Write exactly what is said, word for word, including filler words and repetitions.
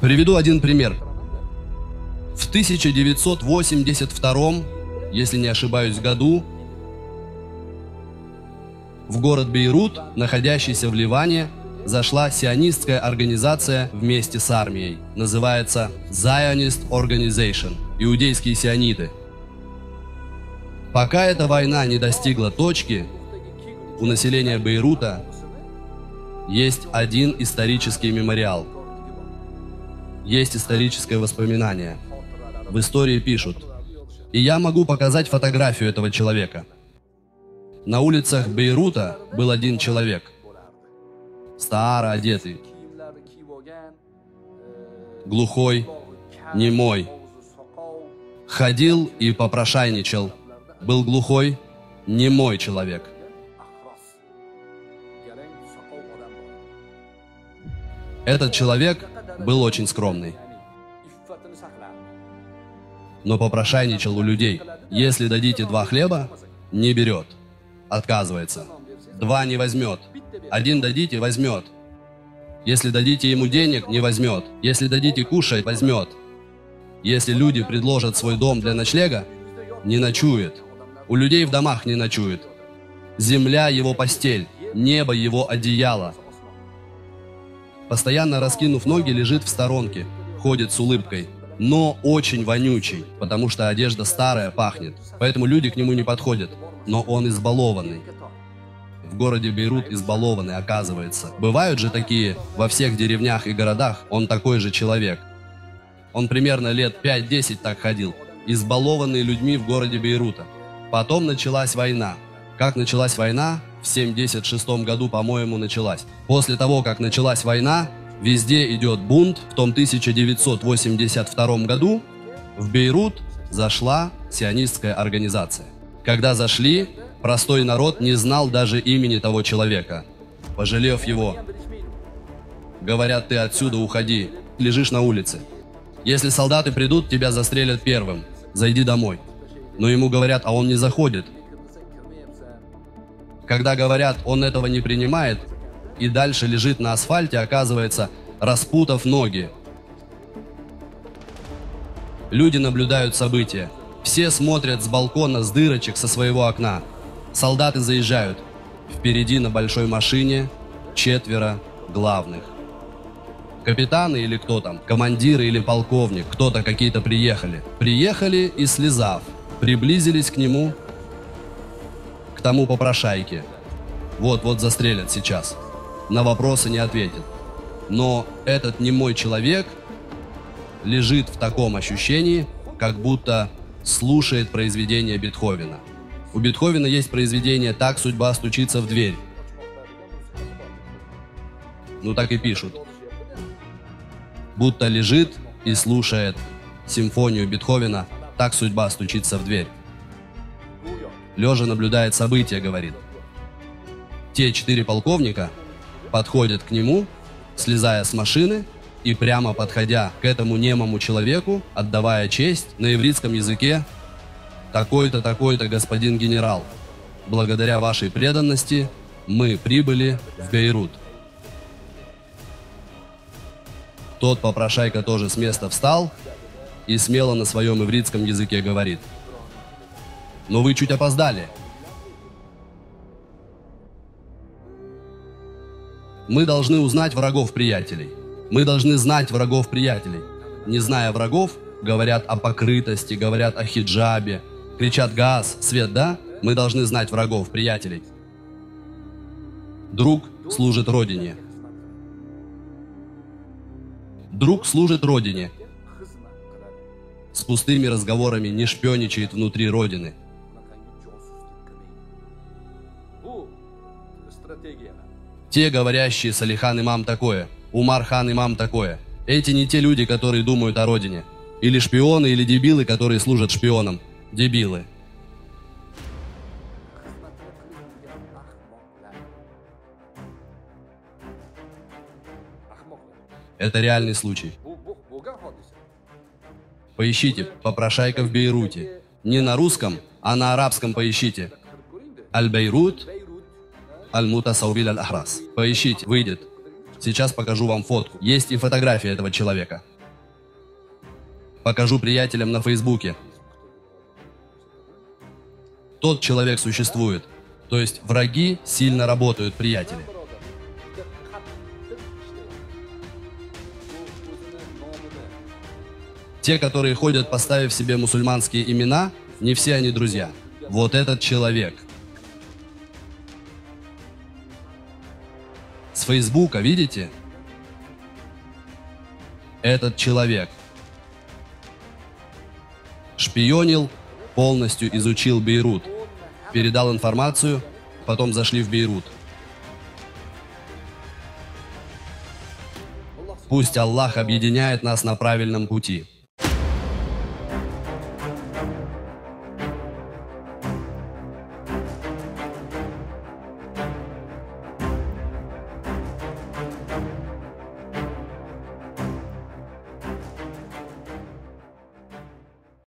Приведу один пример. В тысяча девятьсот восемьдесят втором, если не ошибаюсь, году в город Бейрут, находящийся в Ливане, зашла сионистская организация вместе с армией. Называется Zionist Organization, иудейские сиониты. Пока эта война не достигла точки, у населения Бейрута есть один исторический мемориал. Есть историческое воспоминание. В истории пишут. И я могу показать фотографию этого человека. На улицах Бейрута был один человек. Старо одетый. Глухой, немой. Ходил и попрошайничал. Был глухой, немой человек. Этот человек был очень скромный, но попрошайничал у людей. Если дадите два хлеба, не берет, отказывается. Два не возьмет. Один дадите, возьмет. Если дадите ему денег, не возьмет. Если дадите кушать, возьмет. Если люди предложат свой дом для ночлега, не ночует. У людей в домах не ночует. Земля его постель, небо его одеяло. Постоянно раскинув ноги, лежит в сторонке, ходит с улыбкой, но очень вонючий, потому что одежда старая, пахнет. Поэтому люди к нему не подходят, но он избалованный. В городе Бейрут избалованный, оказывается. Бывают же такие во всех деревнях и городах, он такой же человек. Он примерно лет пять-десять так ходил, избалованный людьми в городе Бейрута. Потом началась война. Как началась война? В семьдесят шестом году, по-моему, началась. После того, как началась война, везде идет бунт. В том тысяча девятьсот восемьдесят втором году в Бейрут зашла сионистская организация. Когда зашли, простой народ не знал даже имени того человека. Пожалев его, говорят, ты отсюда уходи, лежишь на улице. Если солдаты придут, тебя застрелят первым, зайди домой. Но ему говорят, а он не заходит. Когда говорят, он этого не принимает, и дальше лежит на асфальте, оказывается, распутав ноги. Люди наблюдают события. Все смотрят с балкона, с дырочек, со своего окна. Солдаты заезжают. Впереди на большой машине четверо главных. Капитаны или кто там, командиры или полковник, кто-то какие-то приехали. Приехали и, слезав, приблизились к нему, к тому попрошайке. Вот-вот застрелят сейчас. На вопросы не ответит. Но этот немой человек лежит в таком ощущении, как будто слушает произведение Бетховена. У Бетховена есть произведение «Так судьба стучится в дверь». Ну так и пишут. Будто лежит и слушает симфонию Бетховена «Так судьба стучится в дверь». Лежа наблюдает события, говорит. Те четыре полковника подходят к нему, слезая с машины и прямо подходя к этому немому человеку, отдавая честь на ивритском языке, такой-то, такой-то, господин генерал, благодаря вашей преданности мы прибыли в Бейрут. Тот попрошайка тоже с места встал и смело на своем ивритском языке говорит. Но вы чуть опоздали. Мы должны узнать врагов приятелей. Мы должны знать врагов приятелей. Не зная врагов, говорят о покрытости, говорят о хиджабе, кричат газ, свет, да? Мы должны знать врагов приятелей. Друг служит родине. Друг служит родине. С пустыми разговорами не шпионичает внутри родины. Те, говорящие Салихан имам такое, Умар-хан имам такое, эти не те люди, которые думают о родине. Или шпионы, или дебилы, которые служат шпионам. Дебилы. Это реальный случай. Поищите попрошайка в Бейруте. Не на русском, а на арабском поищите. Аль-Бейрут. Аль-Мутасавиль Аль-Ахрас. Поищите, выйдет. Сейчас покажу вам фотку. Есть и фотография этого человека. Покажу приятелям на Фейсбуке. Тот человек существует. То есть враги сильно работают, приятели. Те, которые ходят, поставив себе мусульманские имена, не все они друзья. Вот этот человек. С Фейсбука, видите? Этот человек шпионил, полностью изучил Бейрут, передал информацию, потом зашли в Бейрут. Пусть Аллах объединяет нас на правильном пути.